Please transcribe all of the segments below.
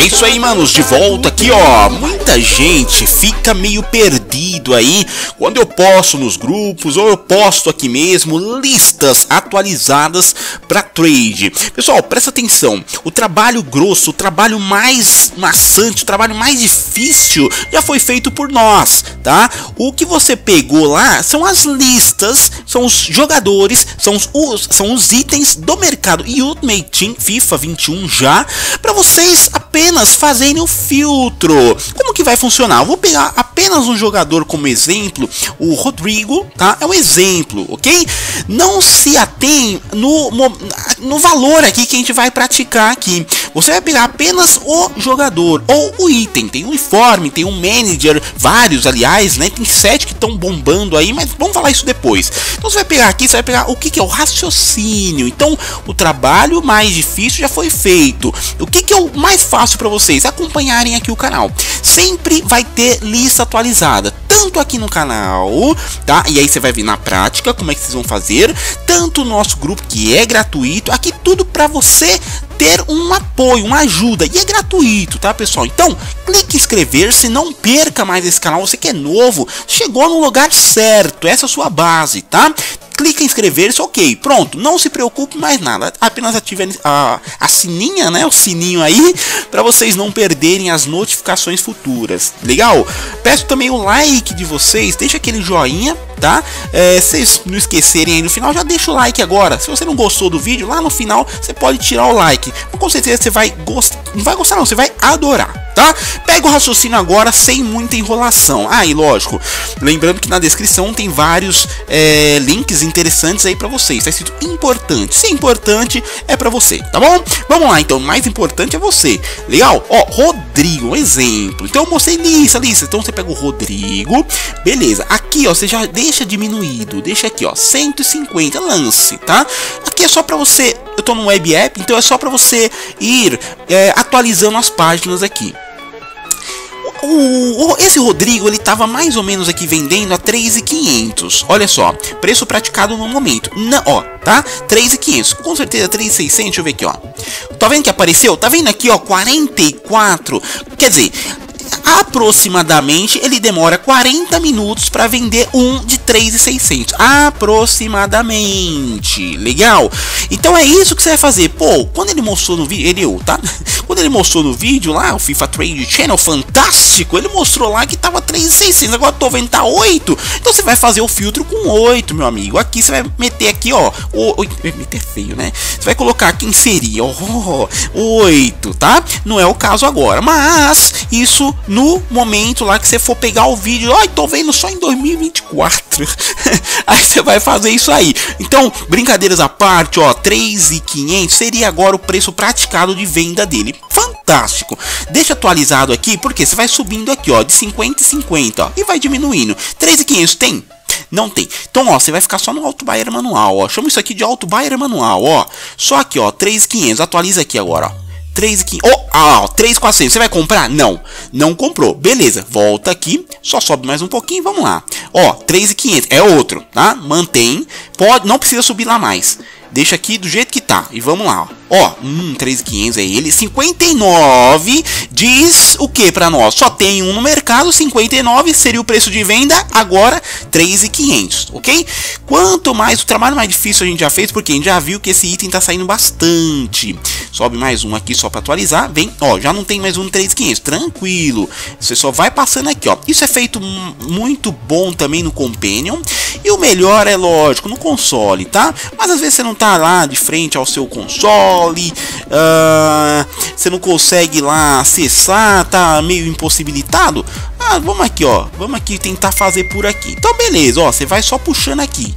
É isso aí, manos, de volta aqui, ó. Muita gente fica meio perdido aí quando eu posto nos grupos ou eu posto aqui mesmo listas atualizadas para trade. Pessoal, presta atenção. O trabalho grosso, o trabalho mais maçante, o trabalho mais difícil já foi feito por nós, tá? O que você pegou lá são as listas, são os jogadores, são os itens do mercado e o Mate Team FIFA 21 já para vocês apenas fazendo o filtro. Como que vai funcionar? Eu vou pegar apenas um jogador como exemplo, o Rodrigo, tá? É um exemplo, ok? Não se atém no valor aqui que a gente vai praticar aqui. Você vai pegar apenas o jogador ou o item. Tem um uniforme, tem um manager, vários, aliás, né? Tem 7 que estão bombando aí, mas vamos falar isso depois. Então você vai pegar aqui, você vai pegar o que é o raciocínio. Então o trabalho mais difícil já foi feito. O que é o mais fácil para vocês acompanharem aqui o canal? Sempre vai ter lista atualizada, tanto aqui no canal, tá? E aí você vai ver na prática como é que vocês vão fazer, tanto o nosso grupo que é gratuito, aqui tudo para você ter um apoio, uma ajuda, e é gratuito, tá, pessoal? Então clique em inscrever-se, não perca mais esse canal. Você que é novo, chegou no lugar certo, essa é a sua base, tá? Clica em inscrever-se, ok, pronto, não se preocupe mais nada, apenas ative a sininha, né, o sininho aí, para vocês não perderem as notificações futuras, legal? Peço também o like de vocês, deixa aquele joinha, tá? Vocês não esquecerem aí no final, já deixa o like agora. Se você não gostou do vídeo, lá no final você pode tirar o like, mas com certeza você vai gostar, não vai gostar não, você vai adorar. Tá? Pega o raciocínio agora sem muita enrolação. Ah, e lógico, lembrando que na descrição tem vários links interessantes aí pra vocês. Tá escrito importante. Se é importante, é pra você, tá bom? Vamos lá, então. O mais importante é você. Legal? Ó, Rodrigo, um exemplo. Então eu mostrei lista. Então você pega o Rodrigo. Beleza. Aqui, ó, você já deixa diminuído. Deixa aqui, ó, 150. Lance, tá? Aqui é só pra você... Eu tô no web app, então é só pra você ir atualizando as páginas aqui. Esse Rodrigo, ele tava mais ou menos aqui vendendo a 3.500. Olha só, preço praticado no momento. Não, ó, tá? 3.500. Com certeza 3.600, deixa eu ver aqui, ó. Tá vendo que apareceu? Tá vendo aqui, ó, 44. Quer dizer, aproximadamente ele demora 40 minutos para vender um de 3.600 aproximadamente, legal? Então é isso que você vai fazer. Pô, quando ele mostrou no vídeo, quando ele mostrou no vídeo lá, o FIFA Trade Channel, fantástico, ele mostrou lá que tava 3.600, agora tô vendo tá 8. Então você vai fazer o filtro com 8, meu amigo. Aqui você vai meter aqui, ó, meter feio, né? Você vai colocar aqui, inserir, ó, 8, tá? Não é o caso agora, mas isso no momento lá que você for pegar o vídeo, ó, tô vendo só em 2024. Aí você vai fazer isso aí. Então, brincadeiras à parte, ó, 3.500 seria agora o preço praticado de venda dele. Fantástico. Deixa atualizado aqui, porque você vai subindo aqui, ó, de 50 e 50, ó, e vai diminuindo. 3.500 tem? Não tem. Então, ó, você vai ficar só no auto buyer manual, ó. Chama isso aqui de auto buyer manual, ó. Só aqui, ó, 3.500. Atualiza aqui agora, ó. 3.500. Oh, ah, 3.400. Você vai comprar? Não. Não comprou. Beleza. Volta aqui. Só sobe mais um pouquinho. Vamos lá. Ó, 3.500. É outro, tá? Mantém. Pode, não precisa subir lá mais. Deixa aqui do jeito que tá. E vamos lá. Ó, 3.500 é ele. 59 diz o que pra nós? Só tem um no mercado. 59 seria o preço de venda. Agora, 3.500, ok? Quanto mais, o trabalho mais difícil a gente já fez, porque a gente já viu que esse item tá saindo bastante. Sobe mais um aqui só pra atualizar. Vem, ó, já não tem mais um 3.500. Tranquilo. Você só vai passando aqui, ó. Isso é feito muito bom também no Companion. E o melhor é, lógico, no console, tá? Mas às vezes você não tá lá de frente ao seu console, você não consegue lá acessar, tá meio impossibilitado. Ah, vamos aqui, ó, vamos aqui tentar fazer por aqui. Então beleza, ó, você vai só puxando aqui,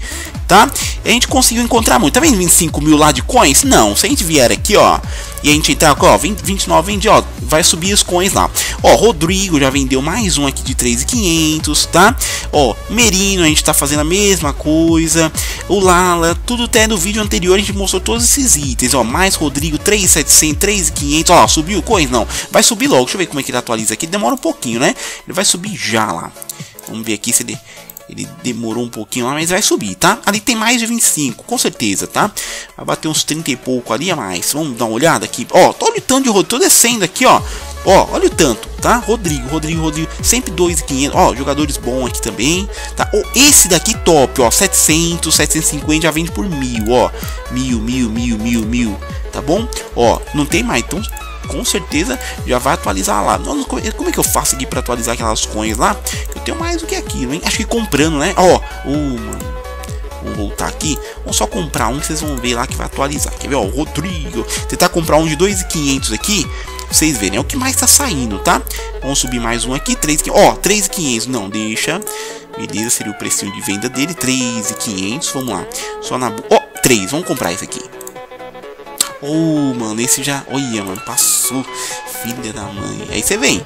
tá? A gente conseguiu encontrar muito. Tá vendo 25 mil lá de coins? Não, se a gente vier aqui, ó, e a gente entrar aqui, ó, 29 vende, ó, vai subir os coins lá. Ó, Rodrigo já vendeu mais um aqui de 3.500, tá? Ó, Merino, a gente tá fazendo a mesma coisa. O Lala, tudo até no vídeo anterior a gente mostrou todos esses itens, ó. Mais Rodrigo, 3.700, 3.500, ó, subiu coins? Não, vai subir logo. Deixa eu ver como é que ele atualiza aqui, demora um pouquinho, né? Ele vai subir já lá. Vamos ver aqui se ele... Ele demorou um pouquinho lá, mas vai subir, tá? Ali tem mais de 25, com certeza, tá? Vai bater uns 30 e pouco ali a mais. Vamos dar uma olhada aqui. Ó, olha o tanto de rotor descendo aqui, ó. Ó, olha o tanto, tá? Rodrigo, sempre 2.500. Ó, jogadores bons aqui também, tá? Ó, esse daqui top, ó, 700, 750, já vende por 1.000, ó. 1.000, tá bom? Ó, não tem mais, então com certeza já vai atualizar lá. Não, como é que eu faço aqui pra atualizar aquelas coins lá? Eu tenho mais do que aquilo, hein? Acho que comprando, né? Ó, vamos voltar aqui. Vamos só comprar um que vocês vão ver lá que vai atualizar. Quer ver, ó, o Rodrigo. Tentar comprar um de 2.500 aqui. Vocês verem, é o que mais tá saindo, tá? Vamos subir mais um aqui, 3.500. Ó, 3.500, não, deixa. Beleza, seria o precinho de venda dele, 3.500, vamos lá. Só na... ó, 3, vamos comprar esse aqui. Oh, mano, esse já... olha, mano, passou. Filha da mãe. Aí você vem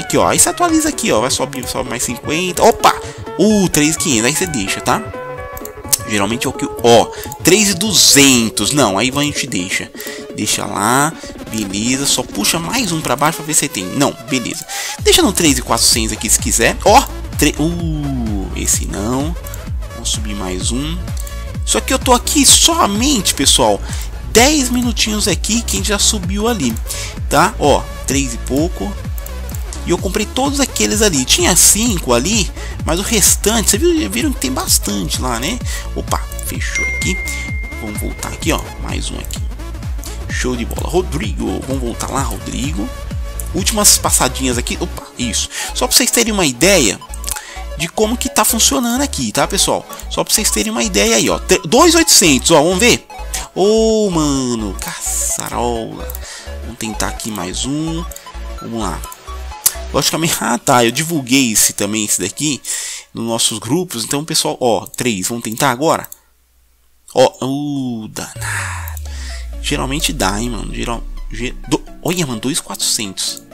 aqui, ó. Aí você atualiza aqui, ó. Vai subir, sobe mais 50. Opa! 3.500, aí você deixa, tá? Geralmente é o que... ó, 3.200. Não, aí a gente deixa. Deixa lá. Beleza, só puxa mais um pra baixo pra ver se tem. Não, beleza. Deixa no 3.400 aqui se quiser. Ó, esse não. Vamos subir mais um. Só que eu tô aqui somente, pessoal... 10 minutinhos aqui que a gente já subiu ali, tá? Ó, 3 e pouco. E eu comprei todos aqueles ali. Tinha 5 ali, mas o restante, vocês viram que tem bastante lá, né? Opa, fechou aqui. Vamos voltar aqui, ó. Mais um aqui. Show de bola. Rodrigo. Vamos voltar lá, Rodrigo. Últimas passadinhas aqui. Opa, isso. Só pra vocês terem uma ideia de como que tá funcionando aqui, tá, pessoal? Só pra vocês terem uma ideia aí, ó. 2.800, ó. Vamos ver. Oh, mano, caçarola. Vamos tentar aqui mais um. Vamos lá. Logicamente, ah, tá, eu divulguei esse também, esse daqui, nos nossos grupos. Então, pessoal, ó, 3, vamos tentar agora? Ó, danado. Geralmente dá, hein, mano. Olha, mano, 2.400.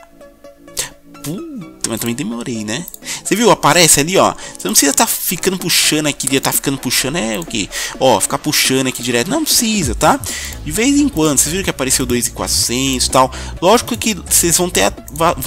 Puta, mas também demorei, né? Você viu? Aparece ali, ó. Você não precisa tá ficando puxando aqui. Tá ficando puxando é o quê? Ó, ficar puxando aqui direto. Não precisa, tá? De vez em quando. Vocês viram que apareceu 2.400 e tal. Lógico que vocês vão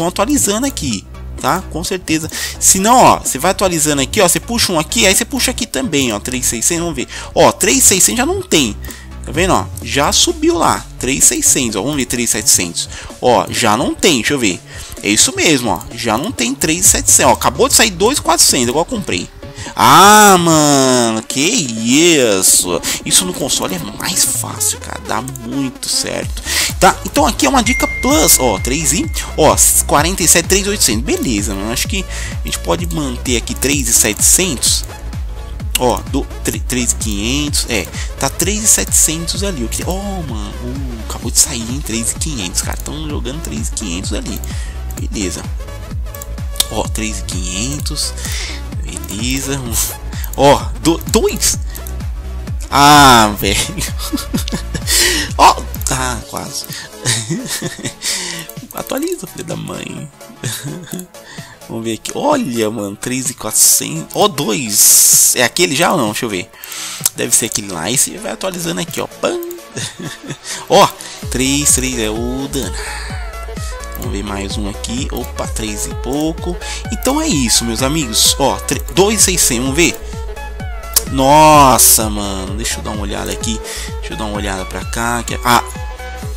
atualizando aqui, tá? Com certeza. Se não, ó, você vai atualizando aqui, ó. Você puxa um aqui, aí você puxa aqui também, ó. 3.600, vamos ver. Ó, 3.600 já não tem. Tá vendo, ó? Já subiu lá. 3.600, ó. Vamos ver 3.700. Ó, já não tem. Deixa eu ver. É isso mesmo, ó. Já não tem 3.700. Ó, acabou de sair 2.400. Igual eu comprei. Ah, mano. Que isso. Isso no console é mais fácil, cara. Dá muito certo. Tá? Então aqui é uma dica plus. Ó, 3.000. Ó, 47, 3.800. Beleza, mano. Acho que a gente pode manter aqui 3.700. Ó, do 3.500, é, tá 3.700 ali, ó, mano, acabou de sair em 3.500, cara, estão jogando 3.500 ali, beleza, ó, 3.500, beleza, ó, dois, ah, velho, ó, tá, quase, atualiza, filho da mãe, vamos ver aqui. Olha, mano, 3.400. Ó, 2. É aquele já ou não? Deixa eu ver. Deve ser aquele lá. E você vai atualizando aqui, ó. Pam. Ó, 3 é o dano. Vamos ver mais um aqui. Opa, 3 e pouco. Então é isso, meus amigos. Ó, 2.600, vamos ver. Nossa, mano. Deixa eu dar uma olhada aqui. Deixa eu dar uma olhada pra cá. Ah,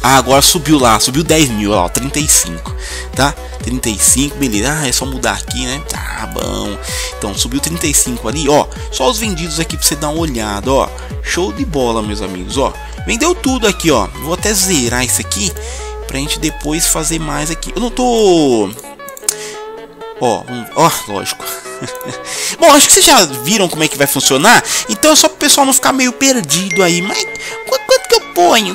agora subiu lá, subiu 10.000, ó, 35, tá? 35, beleza, ah, é só mudar aqui, né? Tá bom, então subiu 35 ali, ó, só os vendidos aqui pra você dar uma olhada, ó. Show de bola, meus amigos, ó, vendeu tudo aqui, ó. Vou até zerar isso aqui, pra gente depois fazer mais aqui. Eu não tô... Ó, lógico. Bom, acho que vocês já viram como é que vai funcionar. Então é só pro pessoal não ficar meio perdido aí. Mas quanto que eu ponho?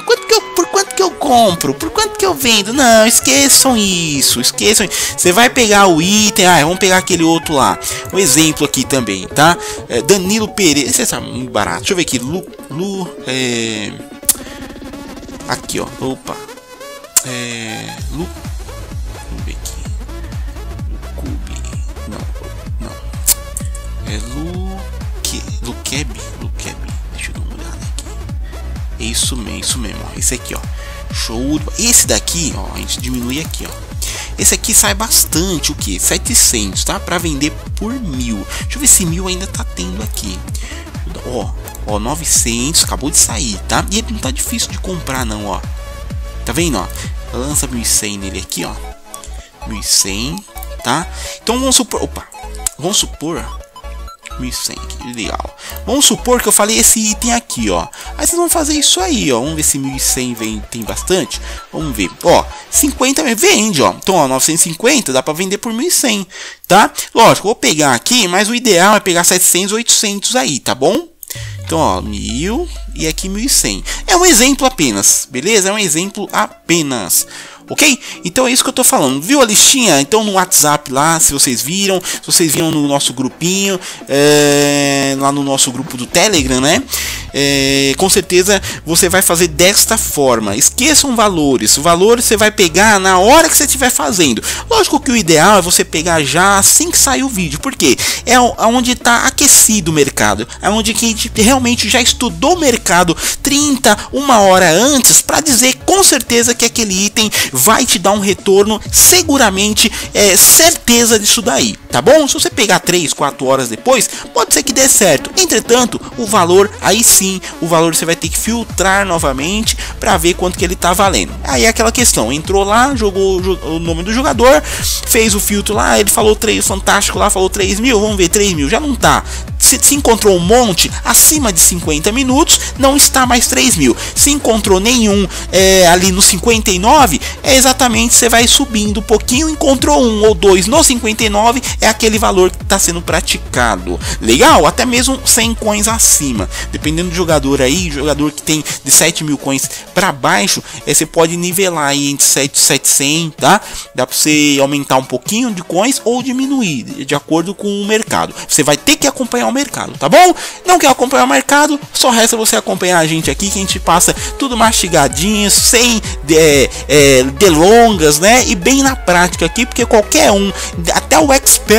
Por quanto que eu compro? Por quanto que eu vendo? Não, esqueçam isso. Esqueçam. Você vai pegar o item. Ah, vamos pegar aquele outro lá. Um exemplo aqui também, tá? É, Danilo Pereira. Esse é muito barato. Deixa eu ver aqui. Aqui, ó. Opa. Vamos ver aqui. É Lukeb. Deixa eu dar uma olhada aqui. É isso mesmo, ó. Esse aqui, ó. Show. Esse daqui, ó, a gente diminui aqui, ó. Esse aqui sai bastante, o que? 700, tá? Pra vender por 1.000. Deixa eu ver se 1.000 ainda tá tendo aqui. Ó, 900, acabou de sair, tá? E ele não tá difícil de comprar, não, ó. Tá vendo, ó? Lança 1.100 nele aqui, ó. 1100, tá? Então vamos supor, opa, vamos supor 1100, que legal. Vamos supor que eu falei esse item aqui, ó. Aí vocês vão fazer isso aí, ó. Vamos ver se 1100 vem, tem bastante. Vamos ver, ó, 50 vende, ó. Então, ó, 950 dá pra vender por 1100, tá? Lógico, vou pegar aqui, mas o ideal é pegar 700, 800 aí, tá bom? Então, ó, 1000 e aqui 1100. É um exemplo apenas, beleza? É um exemplo apenas. Ok? Então é isso que eu tô falando. Viu a listinha? Então no WhatsApp lá, se vocês viram no nosso grupinho, lá no nosso grupo do Telegram, né? Com certeza você vai fazer desta forma. Esqueçam valores. O valor você vai pegar na hora que você estiver fazendo. Lógico que o ideal é você pegar já assim que sair o vídeo. Porque é onde está aquecido o mercado. É onde que a gente realmente já estudou o mercado 1 hora antes para dizer com certeza que aquele item vai te dar um retorno seguramente, certeza disso daí, tá bom? Se você pegar 3, 4 horas depois, pode ser que dê certo. Entretanto, o valor, aí sim, o valor você vai ter que filtrar novamente para ver quanto que ele tá valendo. Aí é aquela questão, entrou lá, jogou o nome do jogador, fez o filtro lá, ele falou 3, fantástico lá, falou 3.000, vamos ver, 3.000, já não tá. Se encontrou um monte acima de 50 minutos, não está mais 3.000. Se encontrou nenhum ali no 59, é exatamente, você vai subindo um pouquinho, encontrou um ou dois no 59, é aquele valor que está sendo praticado. Legal? Até mesmo 100 coins acima. Dependendo do jogador aí, jogador que tem de 7.000 coins para baixo, você pode nivelar aí entre 7 e 700, tá? Dá para você aumentar um pouquinho de coins ou diminuir, de acordo com o mercado. Você vai ter que acompanhar o mercado, tá bom? Não quer acompanhar o mercado? Só resta você acompanhar a gente aqui, que a gente passa tudo mastigadinho, sem delongas, né? E bem na prática aqui, porque qualquer um, até o expert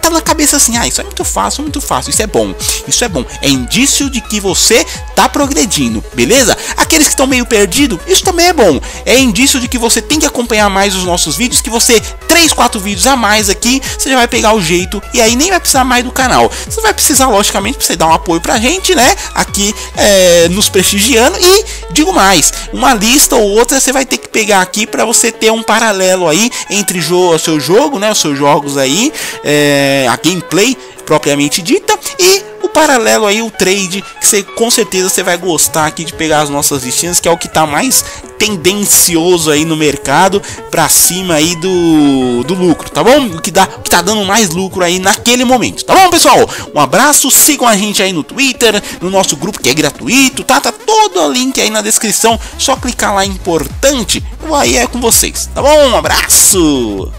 tá na cabeça assim, ah, isso é muito fácil, muito fácil. Isso é bom, isso é bom. É indício de que você tá progredindo, beleza? Aqueles que estão meio perdidos, isso também é bom. É indício de que você tem que acompanhar mais os nossos vídeos, que você 3, 4 vídeos a mais aqui, você já vai pegar o jeito e aí nem vai precisar mais do canal. Você vai precisar, logicamente, pra você dar um apoio pra gente, né? Aqui nos prestigiando. E digo mais, uma lista ou outra você vai ter que pegar aqui pra você ter um paralelo aí entre o seu jogo, né? Os seus jogos aí, a gameplay propriamente dita, e o paralelo aí, o trade, que você com certeza você vai gostar aqui de pegar as nossas listinhas, que é o que tá mais tendencioso aí no mercado, pra cima aí do lucro, tá bom? O que tá dando mais lucro aí naquele momento, tá bom, pessoal? Um abraço, sigam a gente aí no Twitter, no nosso grupo que é gratuito, tá? Tá todo o link aí na descrição, só clicar lá, importante, aí é com vocês, tá bom? Um abraço!